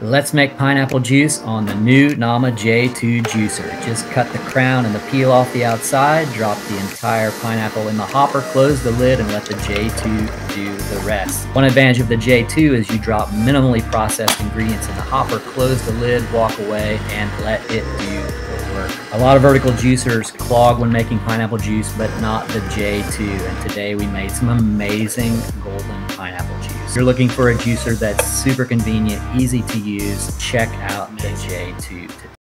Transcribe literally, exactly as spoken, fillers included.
Let's make pineapple juice on the new Nama J two juicer. Just cut the crown and the peel off the outside, drop the entire pineapple in the hopper, close the lid, and let the J two do the rest. One advantage of the J two is you drop minimally processed ingredients in the hopper, close the lid, walk away, and let it do A lot of vertical juicers clog when making pineapple juice, but not the J two, and today we made some amazing golden pineapple juice. If you're looking for a juicer that's super convenient, easy to use, check out the J two today.